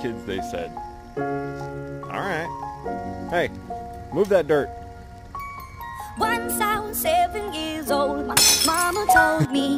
kids, they said. Alright. Hey, move that dirt. Once I was 7 years old, my mama told me.